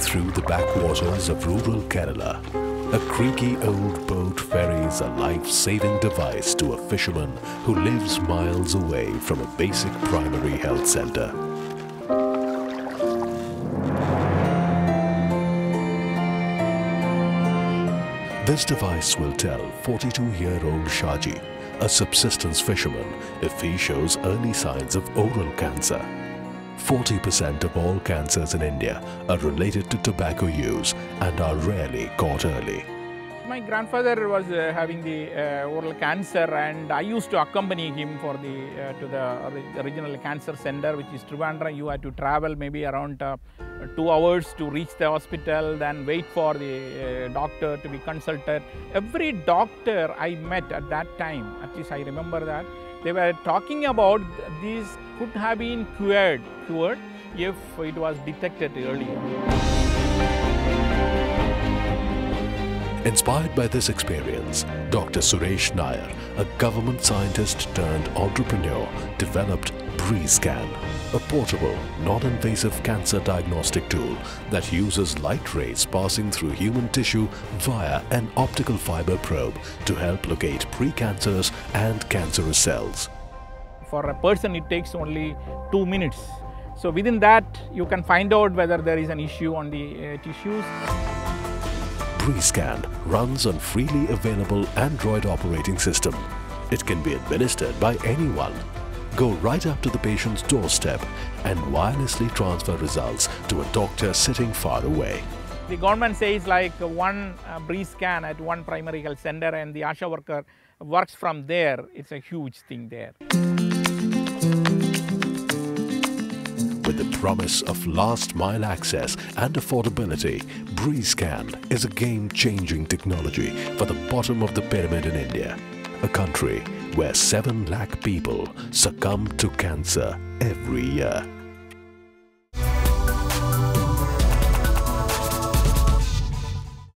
Sailing through the backwaters of rural Kerala, a creaky old boat ferries a life-saving device to a fisherman who lives miles away from a basic primary health center. This device will tell 42-year-old Shaji, a subsistence fisherman, if he shows early signs of oral cancer. 40% of all cancers in India are related to tobacco use and are rarely caught early. My grandfather was having the oral cancer, and I used to accompany him for to the regional cancer center, which is Trivandrum. You had to travel maybe around 2 hours to reach the hospital, then wait for the doctor to be consulted. Every doctor I met at that time, at least I remember that, they were talking about these could have been cured if it was detected earlier. Inspired by this experience, Dr. Suresh Nair, a government scientist turned entrepreneur, developed BreezeScan, a portable, non-invasive cancer diagnostic tool that uses light rays passing through human tissue via an optical fiber probe to help locate precancers and cancerous cells. For a person, it takes only 2 minutes. So within that, you can find out whether there is an issue on the tissues. BreezeScan runs on freely available Android operating system. It can be administered by anyone. Go right up to the patient's doorstep and wirelessly transfer results to a doctor sitting far away. The government says like one BreezeScan at one primary health center and the ASHA worker works from there. It's a huge thing there. With the promise of last mile access and affordability, BreezeScan is a game-changing technology for the bottom of the pyramid in India, a country where 7 lakh people succumb to cancer every year.